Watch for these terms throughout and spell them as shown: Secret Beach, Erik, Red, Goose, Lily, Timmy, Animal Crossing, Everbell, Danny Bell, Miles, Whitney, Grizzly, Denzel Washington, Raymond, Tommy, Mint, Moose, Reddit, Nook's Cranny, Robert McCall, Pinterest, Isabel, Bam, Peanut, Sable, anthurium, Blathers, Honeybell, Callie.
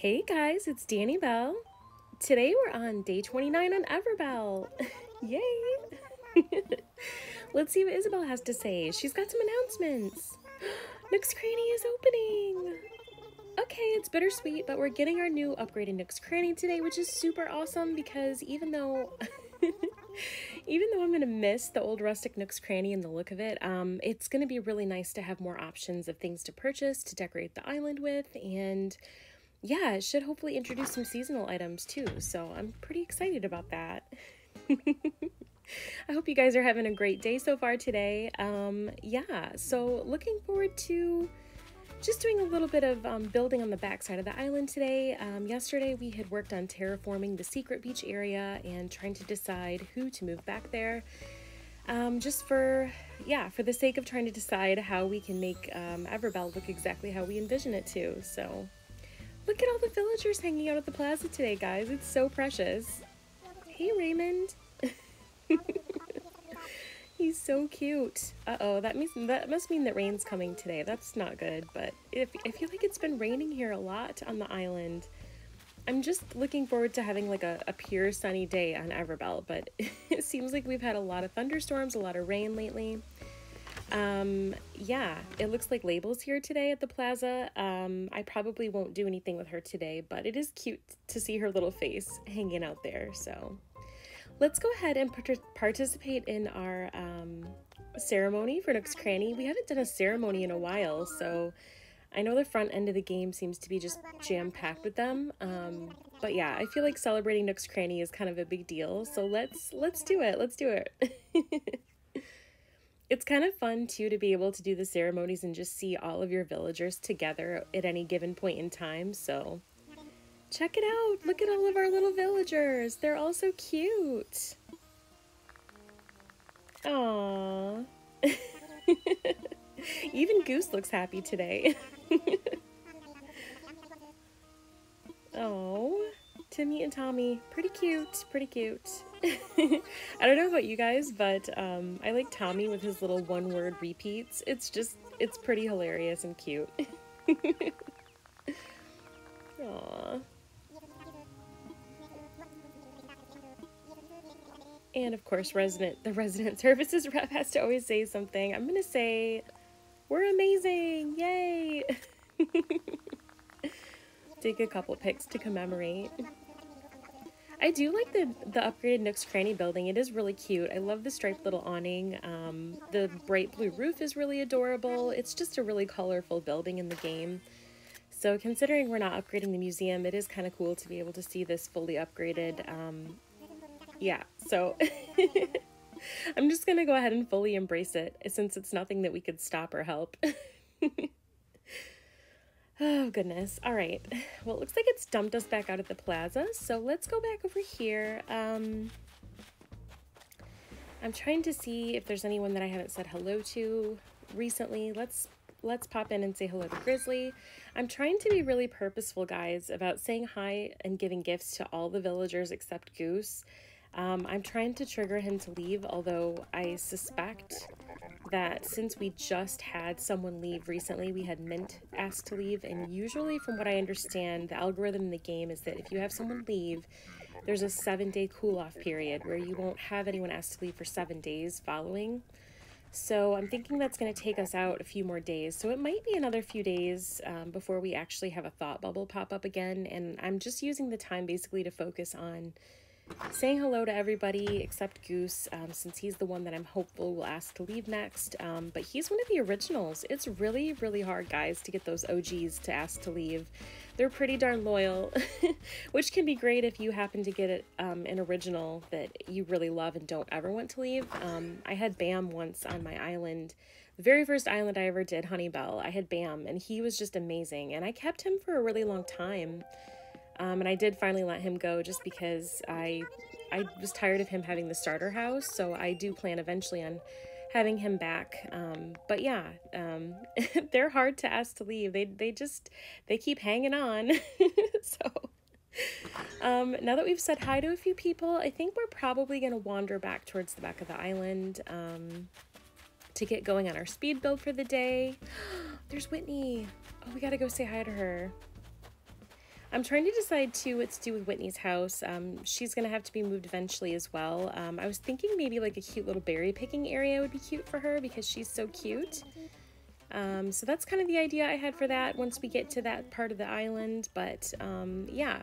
Hey guys, it's Danny Bell. Today we're on day 29 on Everbell. Yay! Let's see what Isabel has to say. She's got some announcements. Nook's Cranny is opening. Okay, it's bittersweet, but we're getting our new upgraded Nook's Cranny today, which is super awesome because even though I'm gonna miss the old rustic Nook's Cranny and the look of it, it's gonna be really nice to have more options of things to purchase to decorate the island with, and yeah, it should hopefully introduce some seasonal items too, so I'm pretty excited about that. I hope you guys are having a great day so far today. Yeah, so looking forward to just doing a little bit of building on the backside of the island today. Yesterday we had worked on terraforming the secret beach area and trying to decide who to move back there. Just for the sake of trying to decide how we can make Everbell look exactly how we envision it to. So look at all the villagers hanging out at the plaza today, guys. It's so precious. Hey, Raymond. He's so cute. Uh-oh, that must mean that rain's coming today. That's not good, but I feel like it's been raining here a lot on the island. I'm just looking forward to having like a pure sunny day on Everbell, but it seems like we've had a lot of thunderstorms, a lot of rain lately. Yeah, it looks like Label's here today at the plaza. I probably won't do anything with her today, but it is cute to see her little face hanging out there, so... Let's go ahead and participate in our ceremony for Nook's Cranny. We haven't done a ceremony in a while, so I know the front end of the game seems to be just jam-packed with them. But yeah, I feel like celebrating Nook's Cranny is kind of a big deal, so let's do it. It's kind of fun, too, to be able to do the ceremonies and just see all of your villagers together at any given point in time, so... Check it out! Look at all of our little villagers! They're all so cute! Aww! Even Goose looks happy today. Oh, Timmy and Tommy. Pretty cute, pretty cute. I don't know about you guys, but I like Tommy with his little one-word repeats. It's pretty hilarious and cute. Aww. And of course, the resident services rep has to always say something. I'm gonna say, we're amazing, yay! Take a couple pics to commemorate. I do like the upgraded Nook's Cranny building. It is really cute. I love the striped little awning. The bright blue roof is really adorable. It's just a really colorful building in the game. So considering we're not upgrading the museum, it is kind of cool to be able to see this fully upgraded. Yeah, so I'm just going to go ahead and fully embrace it since it's nothing that we could stop or help. Oh, goodness. All right. Well, it looks like it's dumped us back out at the plaza. So let's go back over here. I'm trying to see if there's anyone that I haven't said hello to recently. Let's pop in and say hello to Grizzly. I'm trying to be really purposeful, guys, about saying hi and giving gifts to all the villagers except Goose. I'm trying to trigger him to leave, although I suspect that since we just had someone leave recently, we had Mint asked to leave, and usually, from what I understand, the algorithm in the game is that if you have someone leave, there's a 7-day cool-off period where you won't have anyone asked to leave for 7 days following. So I'm thinking that's going to take us out a few more days. So it might be another few days before we actually have a thought bubble pop up again. And I'm just using the time basically to focus on saying hello to everybody except Goose, since he's the one that I'm hopeful will ask to leave next. But he's one of the originals. It's really, really hard, guys, to get those OGs to ask to leave. They're pretty darn loyal, which can be great if you happen to get an original that you really love and don't ever want to leave. I had Bam once on my island. The very first island I ever did, Honeybell, I had Bam, and he was just amazing. And I kept him for a really long time. And I did finally let him go just because I was tired of him having the starter house, so I do plan eventually on having him back. But yeah, they're hard to ask to leave. They keep hanging on. So now that we've said hi to a few people, I think we're probably going to wander back towards the back of the island to get going on our speed build for the day. There's Whitney. Oh, we got to go say hi to her. I'm trying to decide too what to do with Whitney's house. She's gonna have to be moved eventually as well. I was thinking maybe like a cute little berry picking area would be cute for her because she's so cute. So that's kind of the idea I had for that once we get to that part of the island, but yeah.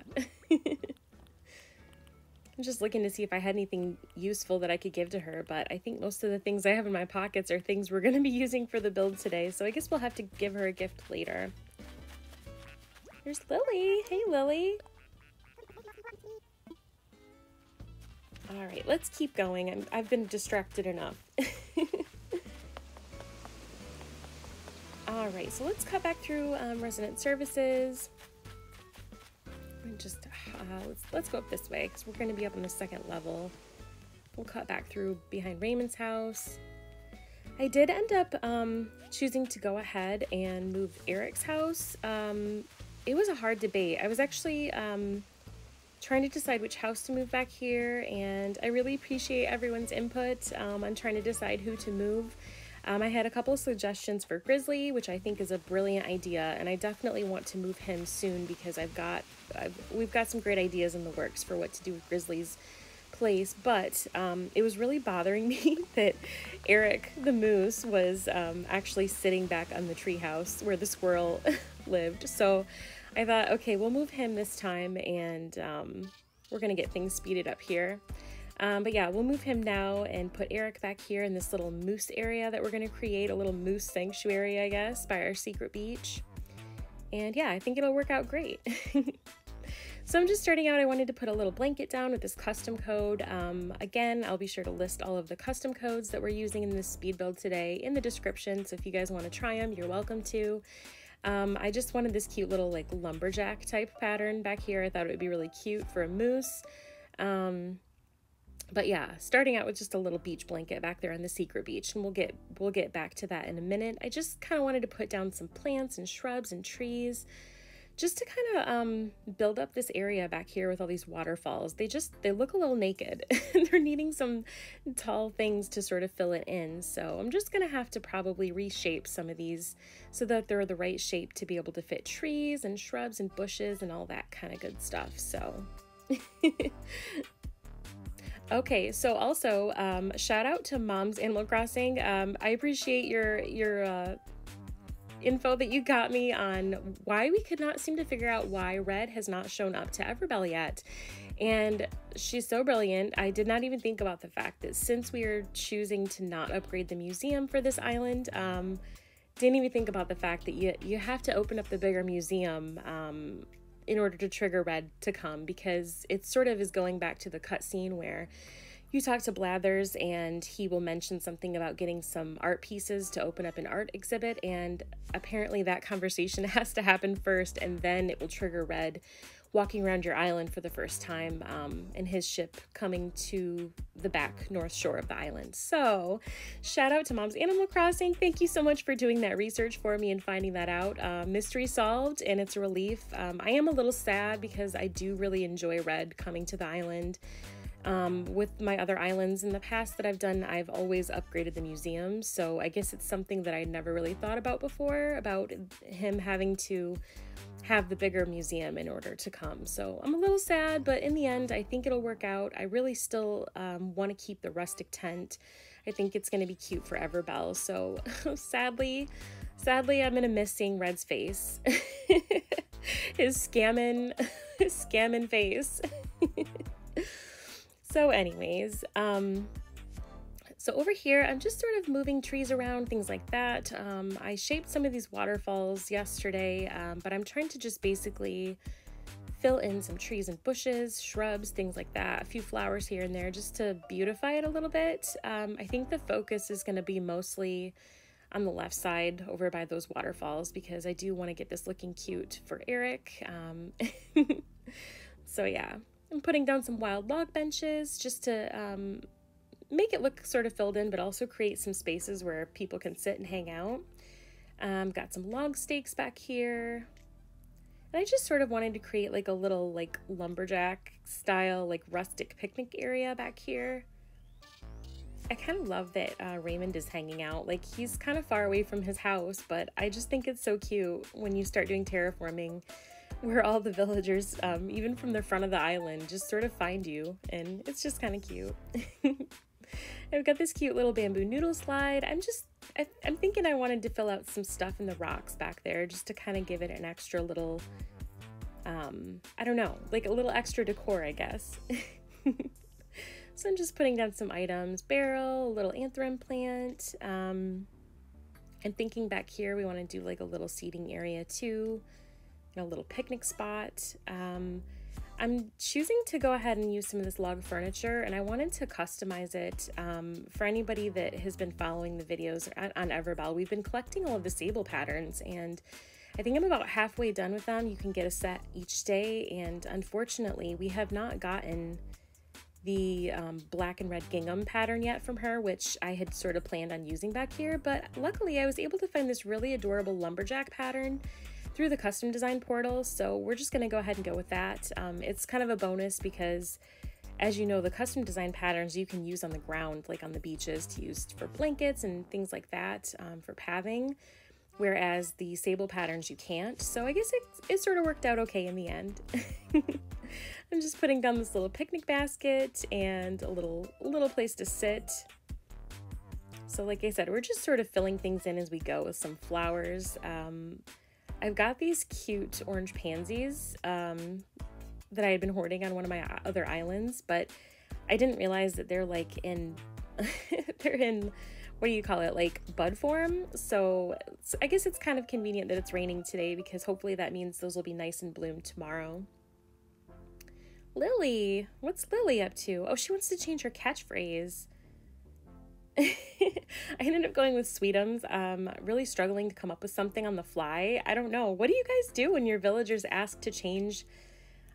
I'm just looking to see if I had anything useful that I could give to her, but I think most of the things I have in my pockets are things we're gonna be using for the build today, so I guess we'll have to give her a gift later. There's Lily. Hey, Lily. All right, let's keep going. I've been distracted enough. All right, so let's cut back through resident services. And just let's go up this way because we're going to be up on the second level. We'll cut back through behind Raymond's house. I did end up choosing to go ahead and move Erik's house. It was a hard debate. I was actually trying to decide which house to move back here, and I really appreciate everyone's input on trying to decide who to move. I had a couple of suggestions for Grizzly, which I think is a brilliant idea, and I definitely want to move him soon because we've got some great ideas in the works for what to do with Grizzly's place, but it was really bothering me that Erik the moose was actually sitting back on the treehouse where the squirrel lived. So I thought, okay, we'll move him this time, and we're gonna get things speeded up here. But yeah, we'll move him now and put Erik back here in this little moose area that we're gonna create, a little moose sanctuary, I guess, by our secret beach. And yeah, I think it'll work out great. So I'm just starting out, I wanted to put a little blanket down with this custom code. Again, I'll be sure to list all of the custom codes that we're using in this speed build today in the description, so if you guys wanna try them, you're welcome to. I just wanted this cute little like lumberjack type pattern back here. I thought it would be really cute for a moose. But yeah, starting out with just a little beach blanket back there on the secret beach, and we'll get back to that in a minute. I just kind of wanted to put down some plants and shrubs and trees just to kind of build up this area back here with all these waterfalls. They look a little naked. They're needing some tall things to sort of fill it in. So I'm just gonna have to probably reshape some of these so that they're the right shape to be able to fit trees and shrubs and bushes and all that kind of good stuff, so. Okay, so also shout out to Mom's Animal Crossing. I appreciate your info that you got me on why we could not seem to figure out why Red has not shown up to Everbell yet. And she's so brilliant. I did not even think about the fact that since we are choosing to not upgrade the museum for this island, didn't even think about the fact that you have to open up the bigger museum in order to trigger Red to come, because it sort of is going back to the cutscene where you talk to Blathers and he will mention something about getting some art pieces to open up an art exhibit, and apparently that conversation has to happen first, and then it will trigger Red walking around your island for the first time and his ship coming to the back north shore of the island. So shout out to Mom's Animal Crossing. Thank you so much for doing that research for me and finding that out. Mystery solved, and it's a relief. I am a little sad because I do really enjoy Red coming to the island. With my other islands in the past that I've done, I've always upgraded the museum, so I guess it's something that I never really thought about before, about him having to have the bigger museum in order to come. So I'm a little sad, but in the end, I think it'll work out. I really still want to keep the rustic tent. I think it's going to be cute for Everbell, so sadly, I'm going to miss seeing Red's face. His scamming face. So anyways, so over here, I'm just sort of moving trees around, things like that. I shaped some of these waterfalls yesterday, but I'm trying to just basically fill in some trees and bushes, shrubs, things like that, a few flowers here and there just to beautify it a little bit. I think the focus is going to be mostly on the left side over by those waterfalls because I do want to get this looking cute for Erik. So yeah. I'm putting down some wild log benches just to make it look sort of filled in, but also create some spaces where people can sit and hang out. Got some log stakes back here. And I just sort of wanted to create like a little like lumberjack style, like rustic picnic area back here. I kind of love that Raymond is hanging out. Like he's kind of far away from his house, but I just think it's so cute when you start doing terraforming. where all the villagers, even from the front of the island, just sort of find you, and it's just kind of cute. I've got this cute little bamboo noodle slide. I'm thinking I wanted to fill out some stuff in the rocks back there just to kind of give it an extra little, I don't know, like a little extra decor, I guess. So I'm just putting down some items, barrel, a little anthurium plant. I'm thinking back here we want to do like a little seating area too, and a little picnic spot. I'm choosing to go ahead and use some of this log furniture, and I wanted to customize it. For anybody that has been following the videos on Everbell, we've been collecting all of the Sable patterns, and I think I'm about halfway done with them. You can get a set each day, and unfortunately we have not gotten the black and red gingham pattern yet from her, which I had sort of planned on using back here, but luckily I was able to find this really adorable lumberjack pattern through the custom design portal, so we're just gonna go ahead and go with that. It's kind of a bonus because, as you know, the custom design patterns you can use on the ground, like on the beaches, to use for blankets and things like that, for pathing, whereas the Sable patterns you can't, so I guess it sort of worked out okay in the end. I'm just putting down this little picnic basket and a little place to sit. So like I said, we're just sort of filling things in as we go with some flowers. I've got these cute orange pansies that I had been hoarding on one of my other islands, but I didn't realize that they're like in, they're in, what do you call it, like bud form. So I guess it's kind of convenient that it's raining today, because hopefully that means those will be nice and bloomed tomorrow. Lily, what's Lily up to? Oh, she wants to change her catchphrase. I ended up going with Sweetums. Really struggling to come up with something on the fly. I don't know. What do you guys do when your villagers ask to change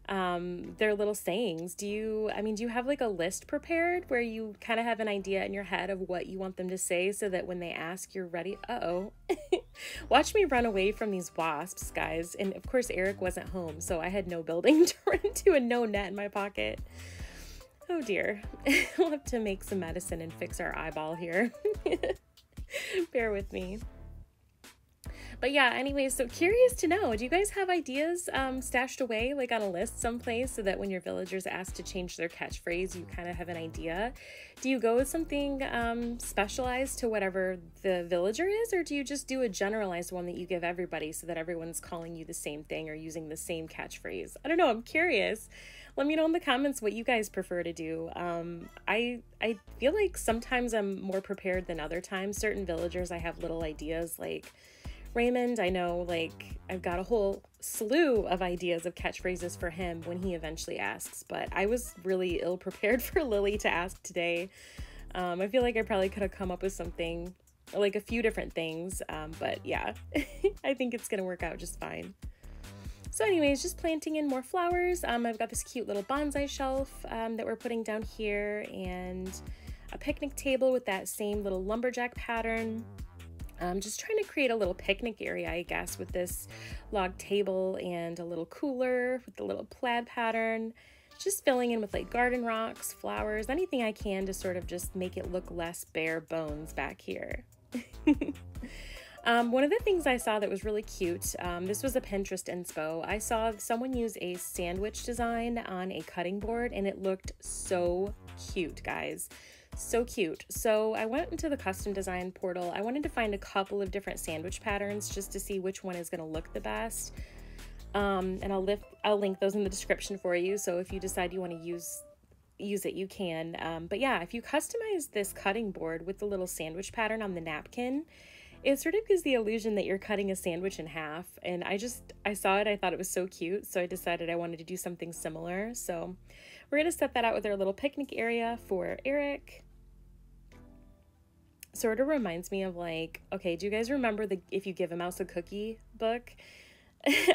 their little sayings? Do you have like a list prepared where you kind of have an idea in your head of what you want them to say so that when they ask, you're ready? Uh-oh. Watch me run away from these wasps, guys. And of course, Erik wasn't home, so I had no building to run to and no net in my pocket. Oh dear. We'll have to make some medicine and fix our eyeball here. Bear with me. But yeah, anyways, so curious to know, do you guys have ideas stashed away, like on a list someplace, so that when your villagers ask to change their catchphrase, you kind of have an idea? Do you go with something specialized to whatever the villager is, or do you just do a generalized one that you give everybody so that everyone's calling you the same thing or using the same catchphrase? I don't know, I'm curious. Let me know in the comments what you guys prefer to do. I feel like sometimes I'm more prepared than other times. Certain villagers, I have little ideas, like Raymond, I know, like, I've got a whole slew of ideas of catchphrases for him when he eventually asks, but I was really ill-prepared for Lily to ask today. I feel like I probably could have come up with something, like a few different things, but yeah, I think it's gonna work out just fine. So anyways, just planting in more flowers. I've got this cute little bonsai shelf that we're putting down here, and a picnic table with that same little lumberjack pattern. I'm just trying to create a little picnic area, I guess, with this log table and a little cooler with the little plaid pattern. Just filling in with like garden rocks, flowers, anything I can to sort of just make it look less bare bones back here. One of the things I saw that was really cute, this was a Pinterest inspo. I saw someone use a sandwich design on a cutting board, and it looked so cute, guys. So cute. So I went into the custom design portal. I wanted to find a couple of different sandwich patterns just to see which one is going to look the best. And I'll link those in the description for you. So if you decide you want to use it, you can. But yeah, if you customize this cutting board with the little sandwich pattern on the napkin, it sort of gives the illusion that you're cutting a sandwich in half. And I saw it, I thought it was so cute, so I decided I wanted to do something similar. So we're gonna set that out with our little picnic area for Erik. Sort of reminds me of like, okay, do you guys remember the If You Give a Mouse a Cookie book?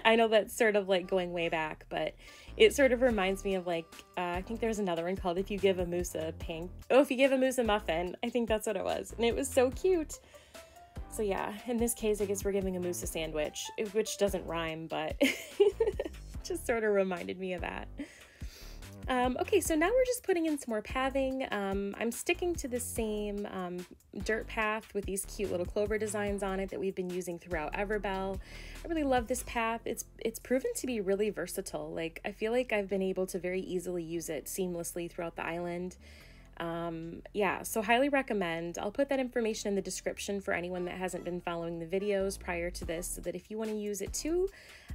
I know that's sort of like going way back, but it sort of reminds me of like, I think there's another one called If You Give a Moose a If You Give a Moose a Muffin. I think that's what it was. And it was so cute. So yeah, in this case, I guess we're giving a moose a sandwich, which doesn't rhyme, but just sort of reminded me of that. Okay, so now we're just putting in some more pathing. I'm sticking to the same dirt path with these cute little clover designs on it that we've been using throughout Everbell. I really love this path. It's proven to be really versatile. Like, I feel like I've been able to very easily use it seamlessly throughout the island. Yeah, so highly recommend. I'll put that information in the description for anyone that hasn't been following the videos prior to this, so that if you want to use it too,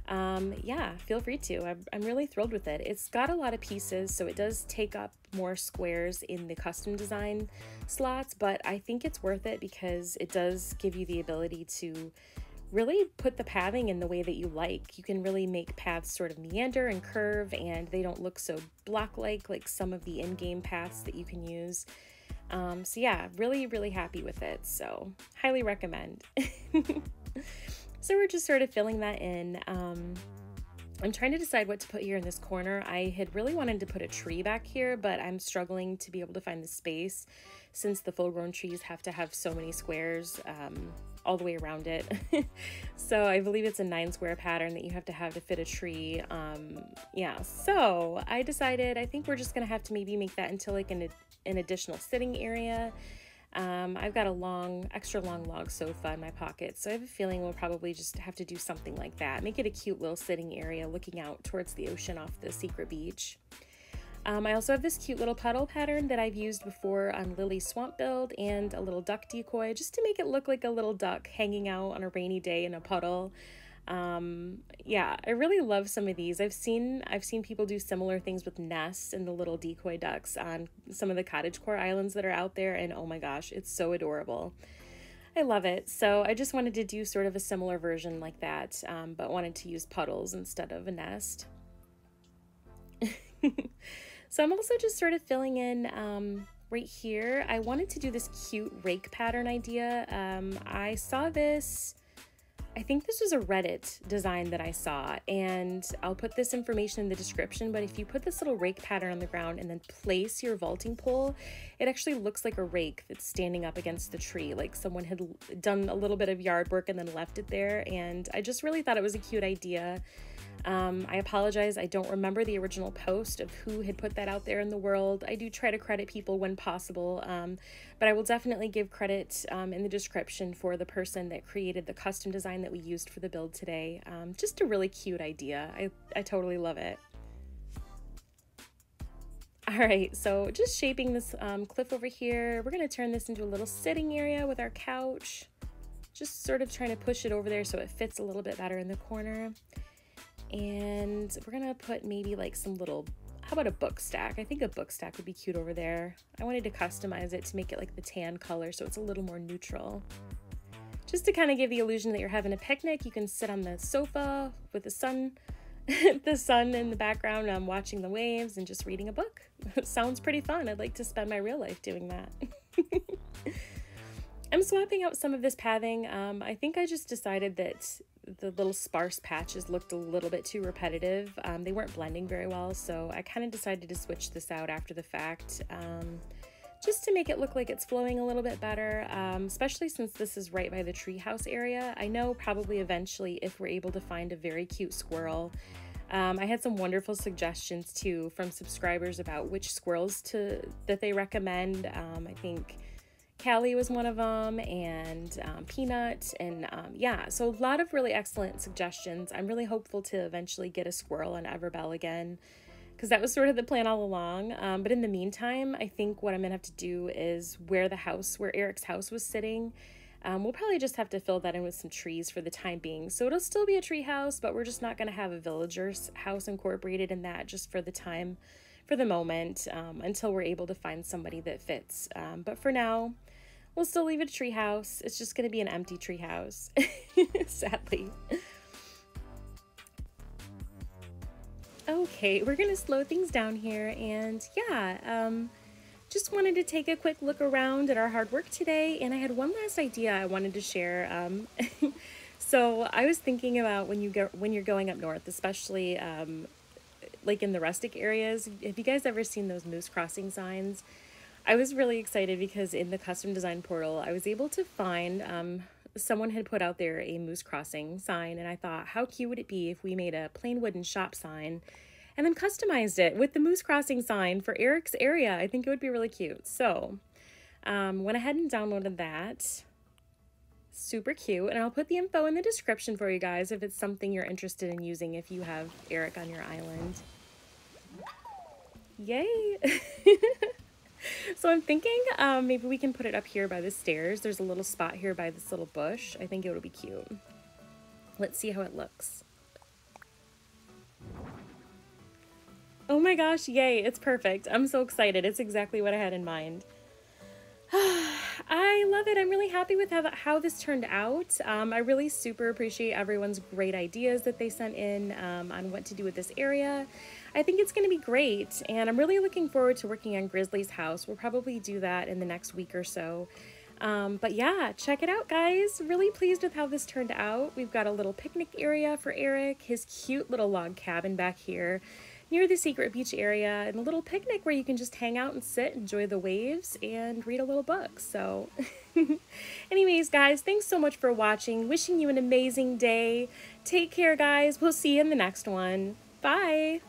yeah, feel free to. I'm really thrilled with it. It's got a lot of pieces, so it does take up more squares in the custom design slots, but I think it's worth it because it does give you the ability to really put the pathing in the way that you like. You can really make paths sort of meander and curve, and they don't look so block-like like some of the in-game paths that you can use. So yeah, really, really happy with it. So highly recommend. So we're just sort of filling that in. I'm trying to decide what to put here in this corner. I had really wanted to put a tree back here, but I'm struggling to be able to find the space since the full-grown trees have to have so many squares all the way around it. So I believe it's a 9-square pattern that you have to fit a tree. Yeah, so I decided I think we're just going to have to maybe make that into like an additional sitting area. I've got a extra long log sofa in my pocket, so I have a feeling we'll probably just have to do something like that. Make it a cute little sitting area looking out towards the ocean off the secret beach. I also have this cute little puddle pattern that I've used before on Lily's swamp build, and a little duck decoy just to make it look like a little duck hanging out on a rainy day in a puddle. Yeah, I really love some of these. I've seen people do similar things with nests and the little decoy ducks on some of the cottagecore islands that are out there, and oh my gosh, it's so adorable. I love it. So I just wanted to do sort of a similar version like that, but wanted to use puddles instead of a nest. So I'm also just sort of filling in right here. I wanted to do this cute rake pattern idea. I saw this, I think this was a Reddit design that I saw, and I'll put this information in the description, but if you put this little rake pattern on the ground and then place your vaulting pole, it actually looks like a rake that's standing up against the tree, like someone had done a little bit of yard work and then left it there, and I just really thought it was a cute idea. I apologize, I don't remember the original post of who had put that out there in the world. I do try to credit people when possible, but I will definitely give credit in the description for the person that created the custom design that we used for the build today. Just a really cute idea. I totally love it. All right, so just shaping this cliff over here. We're going to turn this into a little sitting area with our couch. Just sort of trying to push it over there so it fits a little bit better in the corner. And we're gonna put maybe like some little, how about a book stack? I think a book stack would be cute over there. I wanted to customize it to make it like the tan color so it's a little more neutral. Just to kind of give the illusion that you're having a picnic, you can sit on the sofa with the sun, the sun in the background, watching the waves and just reading a book. Sounds pretty fun. I'd like to spend my real life doing that. I'm swapping out some of this pathing. I think I just decided that the little sparse patches looked a little bit too repetitive. They weren't blending very well, so I kind of decided to switch this out after the fact, just to make it look like it's flowing a little bit better, especially since this is right by the treehouse area. I know probably eventually, if we're able to find a very cute squirrel. I had some wonderful suggestions too from subscribers about which squirrels that they recommend. I think Callie was one of them, and Peanut, and yeah, so a lot of really excellent suggestions. I'm really hopeful to eventually get a squirrel on Everbell again, because that was sort of the plan all along. But in the meantime, I think what I'm gonna have to do is where Erik's house was sitting, we'll probably just have to fill that in with some trees for the time being. So it'll still be a tree house, but we're just not gonna have a villager's house incorporated in that just for the time, for the moment, until we're able to find somebody that fits. But for now, we'll still leave it a tree house. It's just going to be an empty tree house, sadly. Okay, we're going to slow things down here, and yeah, just wanted to take a quick look around at our hard work today, and I had one last idea I wanted to share. So I was thinking about when you're going up north, especially like in the rustic areas, have you guys ever seen those moose crossing signs? I was really excited because in the custom design portal, I was able to find someone had put out there a moose crossing sign, and I thought, how cute would it be if we made a plain wooden shop sign and then customized it with the Moose Crossing sign for Erik's area. I think it would be really cute. So went ahead and downloaded that. Super cute. And I'll put the info in the description for you guys if it's something you're interested in using if you have Erik on your island. Yay! So I'm thinking maybe we can put it up here by the stairs. There's a little spot here by this little bush. I think it would be cute. Let's see how it looks. Oh my gosh, yay, it's perfect. I'm so excited. It's exactly what I had in mind. I love it. I'm really happy with how this turned out. I really super appreciate everyone's great ideas that they sent in on what to do with this area. I think it's going to be great, and I'm really looking forward to working on Grizzly's house. We'll probably do that in the next week or so. But yeah, check it out, guys. Really pleased with how this turned out. We've got a little picnic area for Erik, his cute little log cabin back here near the secret beach area, and a little picnic where you can just hang out and sit, enjoy the waves, and read a little book. So anyways, guys, thanks so much for watching. Wishing you an amazing day. Take care, guys. We'll see you in the next one. Bye.